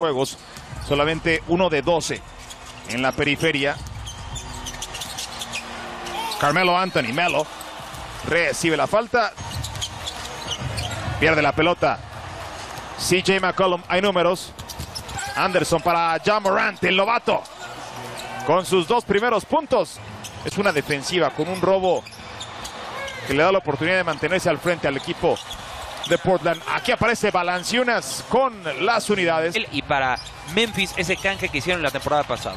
juegos, solamente 1 de 12 en la periferia. Carmelo Anthony, Melo, recibe la falta, pierde la pelota. CJ McCollum, hay números. Anderson para Ja Morant, el novato, con sus 2 primeros puntos. Es una defensiva con un robo que le da la oportunidad de mantenerse al frente al equipo de Portland. Aquí aparece Valančiūnas con las unidades. Y para Memphis, ese canje que hicieron la temporada pasada.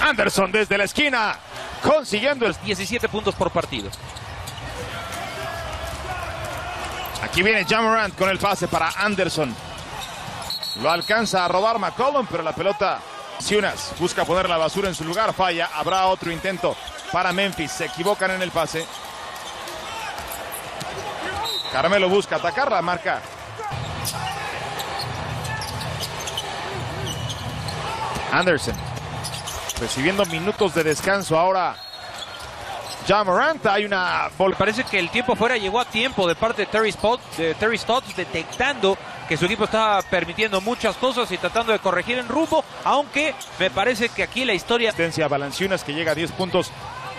Anderson desde la esquina, consiguiendo el 17 puntos por partido. Aquí viene Ja Morant con el pase para Anderson. Lo alcanza a robar McCollum, pero la pelota Valančiūnas busca poner la basura en su lugar, falla. Habrá otro intento para Memphis, se equivocan en el pase. Carmelo busca atacar la marca. Anderson recibiendo minutos de descanso ahora. Ja Morant, hay una... Parece que el tiempo fuera llegó a tiempo de parte de Terry Stotts, detectando que su equipo estaba permitiendo muchas cosas y tratando de corregir en rumbo, aunque me parece que aquí la historia... Valančiūnas, que llega a 10 puntos,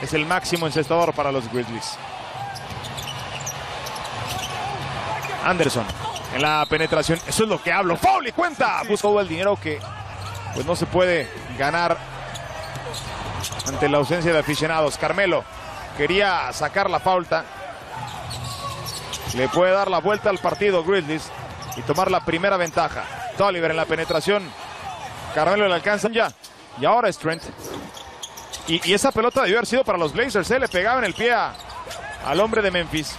es el máximo encestador para los Grizzlies. Anderson en la penetración, eso es lo que hablo. Foul y cuenta, buscó el dinero que pues no se puede ganar ante la ausencia de aficionados. Carmelo quería sacar la falta, le puede dar la vuelta al partido Grizzlies y tomar la primera ventaja. Tolliver en la penetración, Carmelo le alcanzan ya, y ahora es Trent. Y esa pelota debió haber sido para los Blazers, le pegaba en el pie al hombre de Memphis.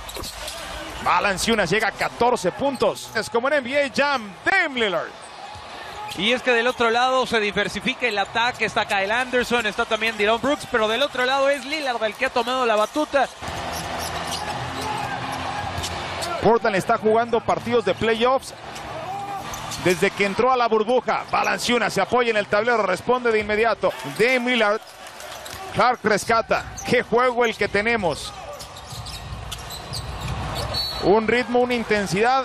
Valančiūnas llega a 14 puntos, es como en NBA Jam, Dame Lillard. Y es que del otro lado se diversifica el ataque, está Kyle Anderson, está también Dillon Brooks, pero del otro lado es Lillard el que ha tomado la batuta. Portland está jugando partidos de playoffs desde que entró a la burbuja. Valančiūnas se apoya en el tablero, responde de inmediato. Dame Lillard, Clark rescata. ¡Qué juego el que tenemos! Un ritmo, una intensidad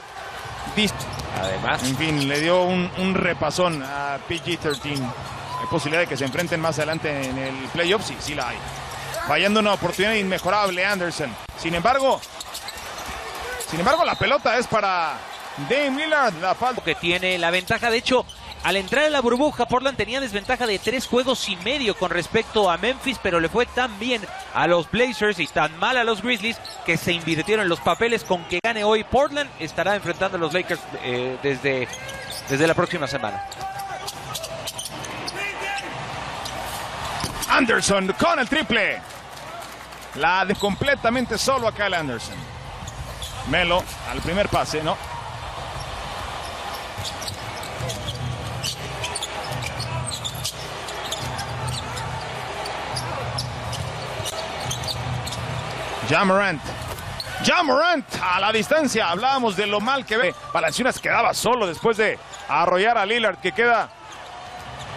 distinta. Además, en fin, le dio un repasón a PG-13. Hay posibilidad de que se enfrenten más adelante en el playoff, sí, sí la hay. Fallando una oportunidad inmejorable Anderson. Sin embargo, la pelota es para Dame Lillard. La falta que tiene la ventaja, de hecho, al entrar en la burbuja, Portland tenía desventaja de 3 juegos y medio con respecto a Memphis, pero le fue tan bien a los Blazers y tan mal a los Grizzlies que se invirtieron los papeles. Con que gane hoy Portland, estará enfrentando a los Lakers desde la próxima semana. Anderson con el triple. La de completamente solo a Kyle Anderson. Melo al primer pase, ¿no? Ja Morant a la distancia. Hablábamos de lo mal que ve. Valančiūnas quedaba solo después de arrollar a Lillard, que queda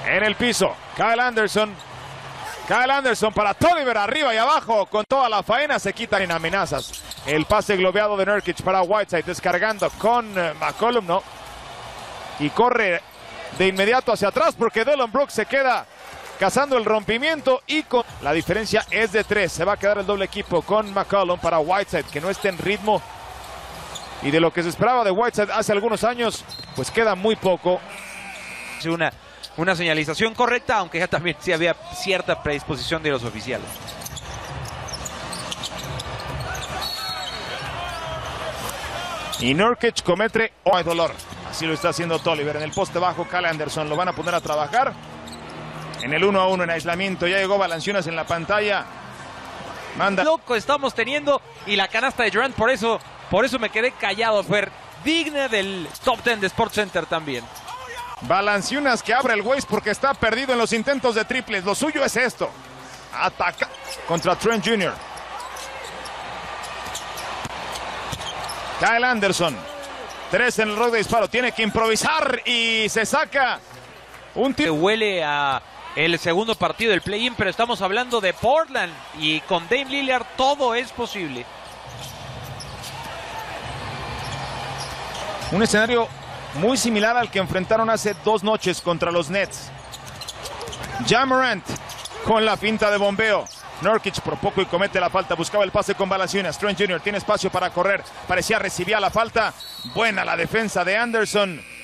en el piso. Kyle Anderson para Tolliver, arriba y abajo. Con toda la faena se quitan en amenazas. El pase globeado de Nurkic para Whiteside, descargando con McCollum, ¿no? Y corre de inmediato hacia atrás porque Dillon Brooks se queda cazando el rompimiento, y con la diferencia es de 3. Se va a quedar el doble equipo con McCollum para Whiteside, que no está en ritmo. Y de lo que se esperaba de Whiteside hace algunos años, pues queda muy poco. Una señalización correcta, aunque ya también sí había cierta predisposición de los oficiales. Y Nurkic comete hoy dolor. Así lo está haciendo Tolliver. En el poste bajo, Kyle Anderson lo van a poner a trabajar. En el 1-1 en aislamiento, ya llegó Valančiūnas en la pantalla. Manda. Loco estamos teniendo, y la canasta de Durant, por eso me quedé callado, Fer. Digna del top 10 de SportsCenter también. Valančiūnas que abre el waist porque está perdido en los intentos de triples. Lo suyo es esto. Ataca contra Trent Jr. Kyle Anderson. 3 en el rock de disparo. Tiene que improvisar y se saca un tiro. Huele a... el segundo partido del play-in, pero estamos hablando de Portland y con Dame Lillard todo es posible. Un escenario muy similar al que enfrentaron hace dos noches contra los Nets. Ja Morant con la finta de bombeo. Nurkic por poco y comete la falta. Buscaba el pase con Valančiūnas. Trent Jr. tiene espacio para correr. Parecía recibía la falta. Buena la defensa de Anderson.